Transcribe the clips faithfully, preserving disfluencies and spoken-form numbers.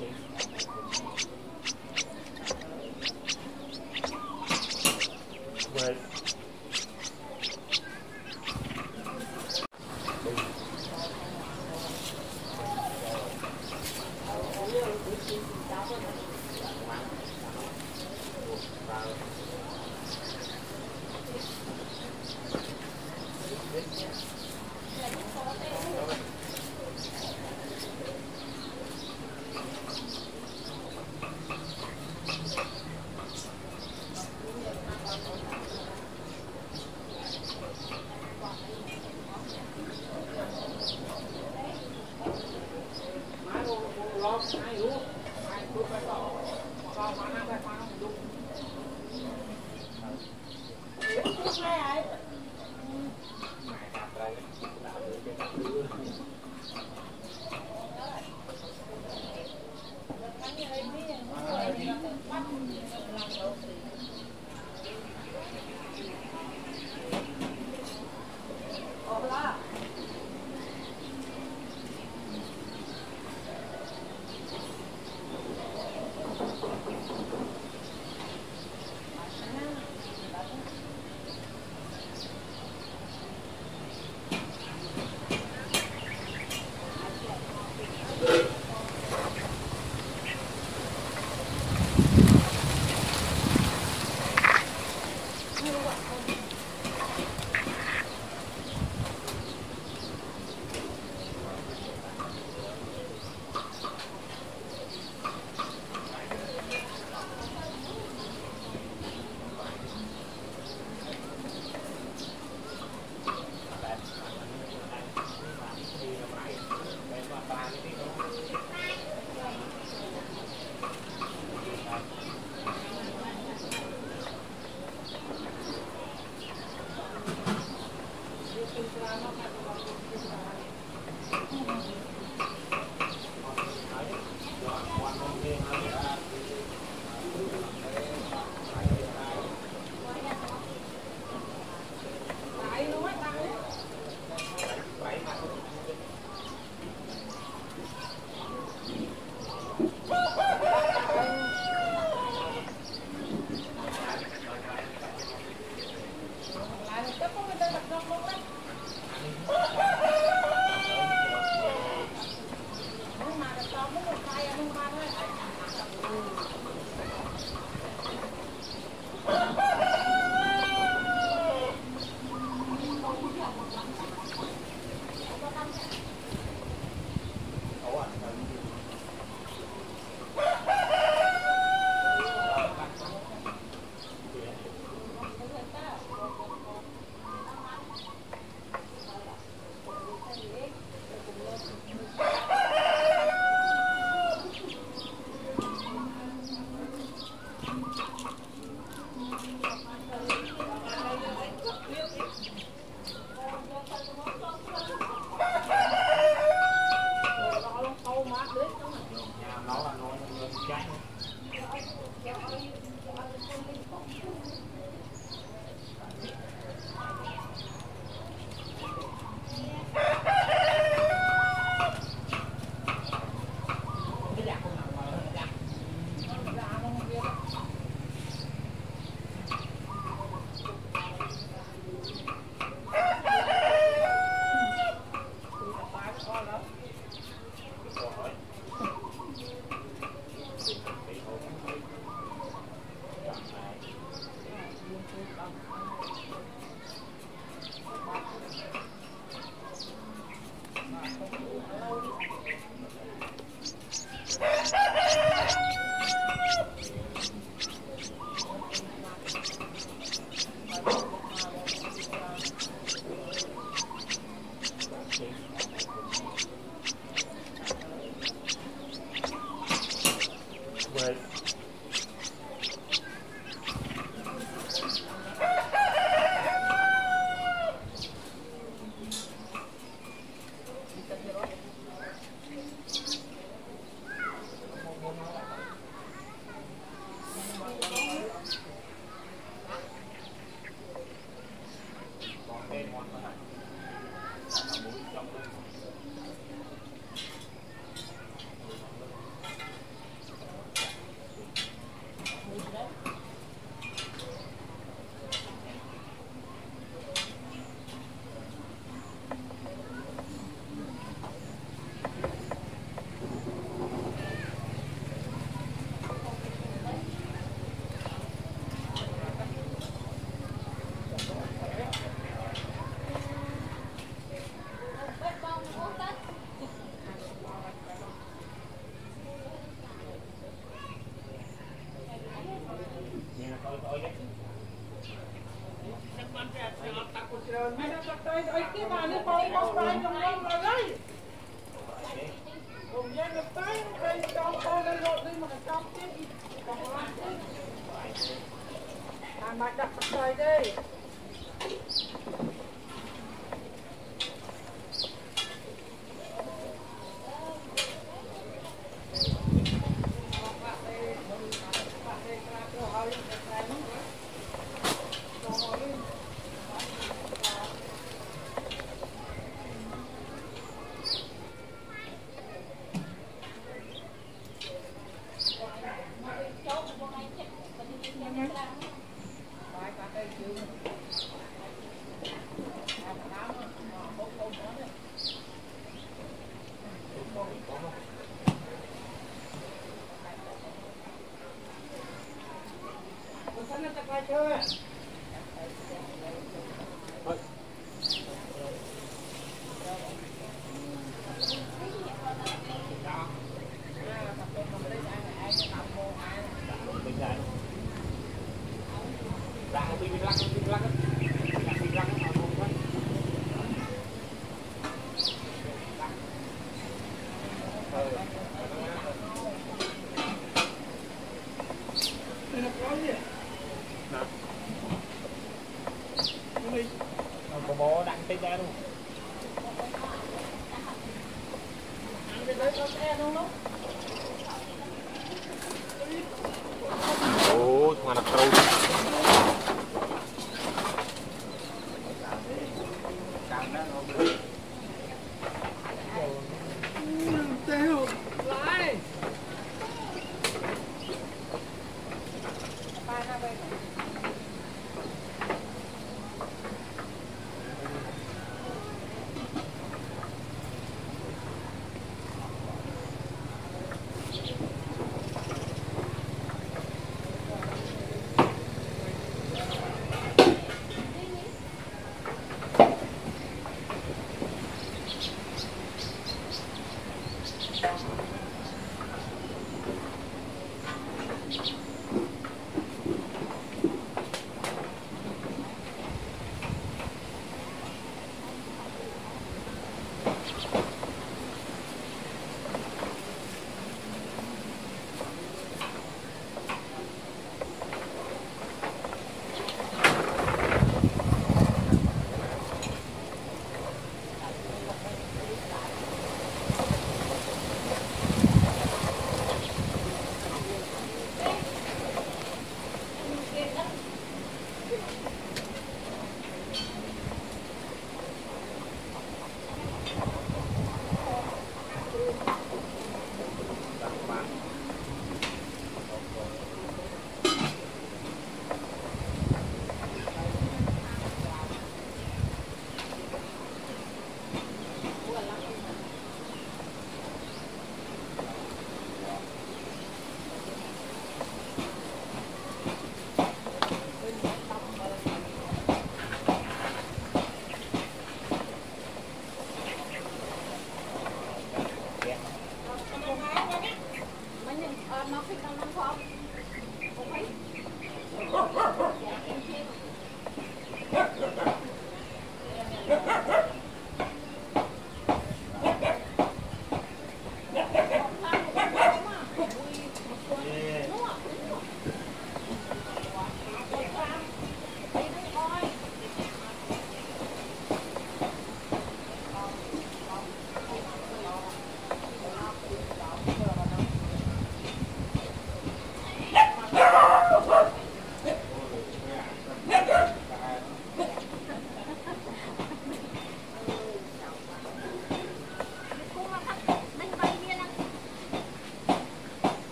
Right. Thank you.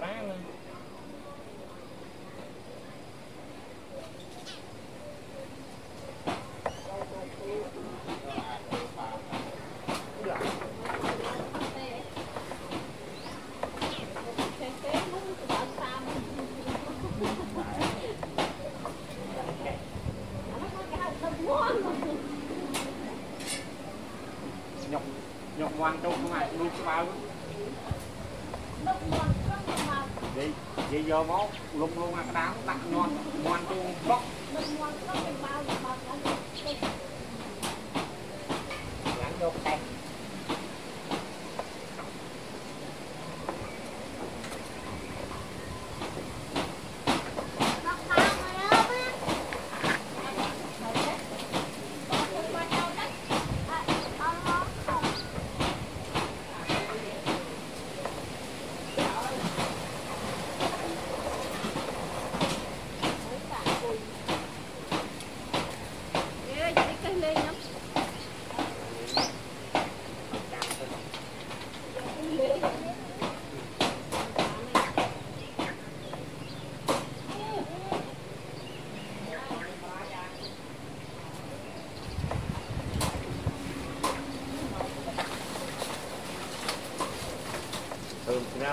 tráng nữa. Nhọc, nhọc ngoan trong không ai nuôi bao vậy vậy giờ máu lung luôn ăn đám lặng ngon ngoan trong bóc lặng được tay ra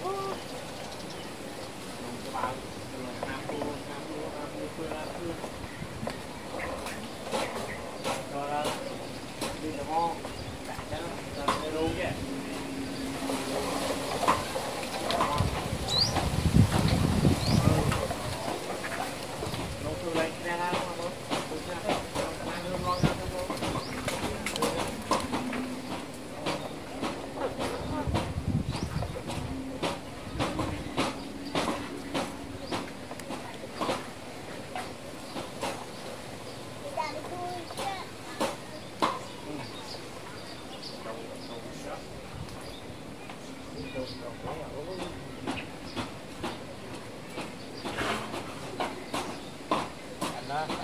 có bảo đi là ngon luôn chứ.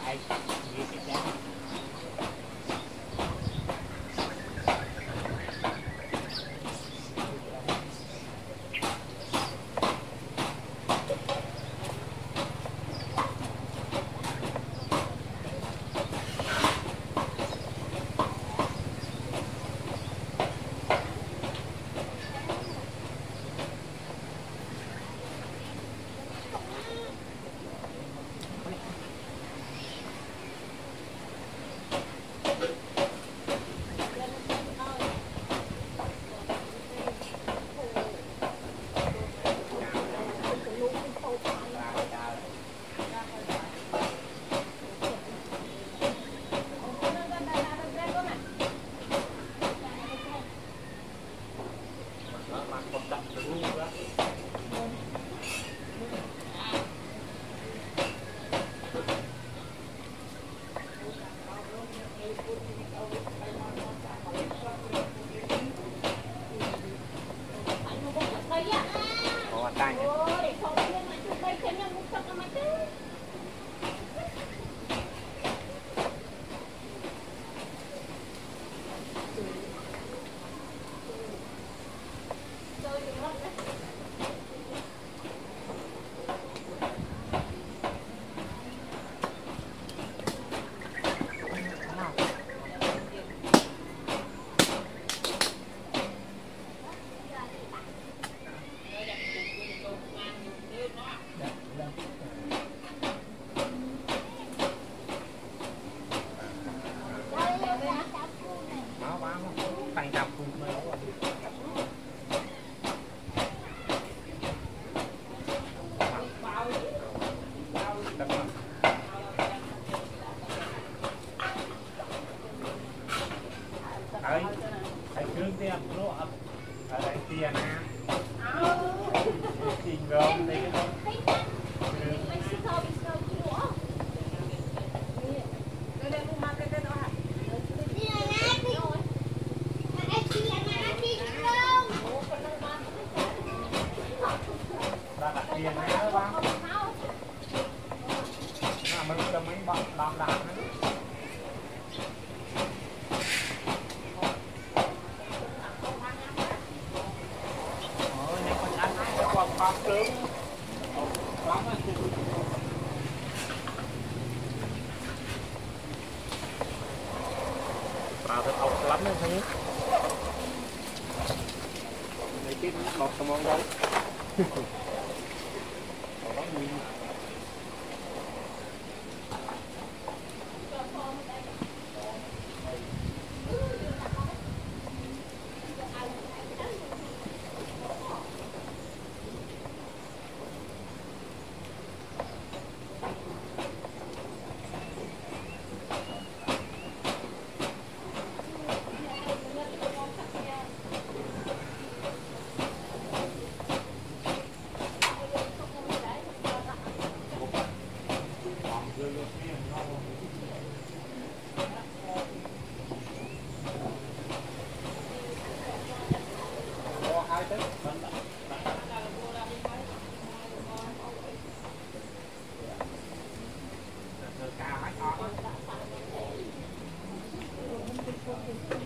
Hãy subscribe cho kênh Ghiền Mì Gõ để không bỏ lỡ Bà thật ốc lắm đấy thấy. Lấy cái bọc xong món đấy. Hãy subscribe cho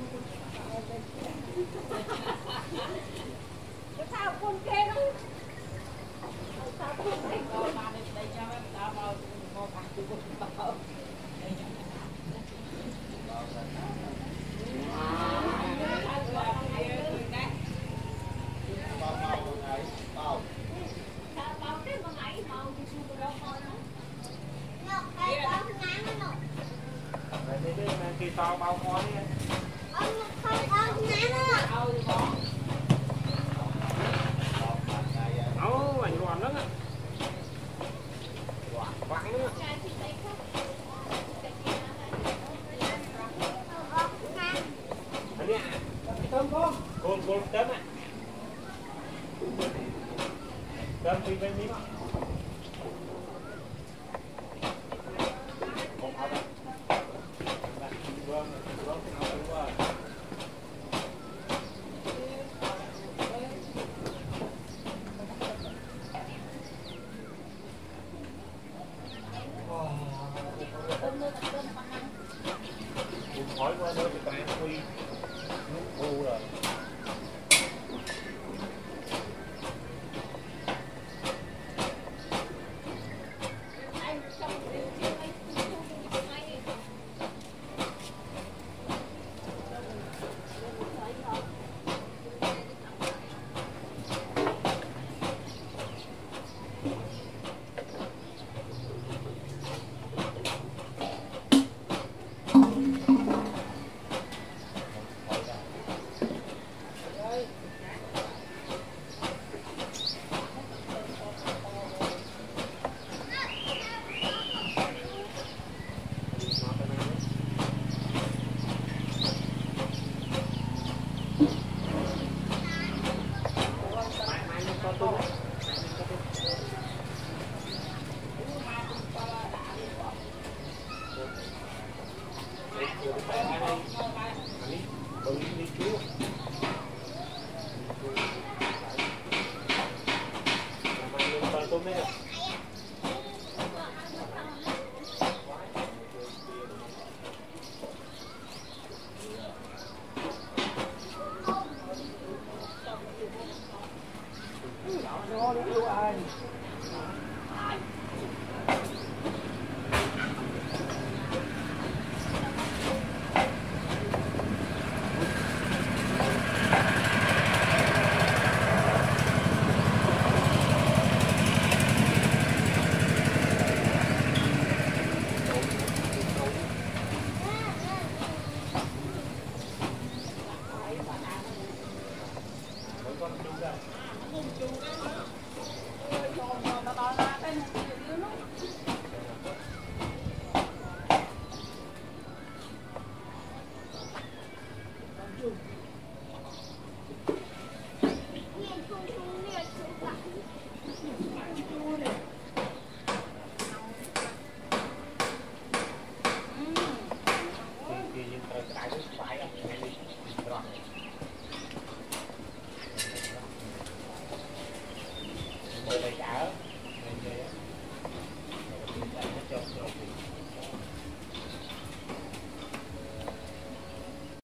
kênh Ghiền Mì Gõ để không bỏ lỡ những video hấp dẫn.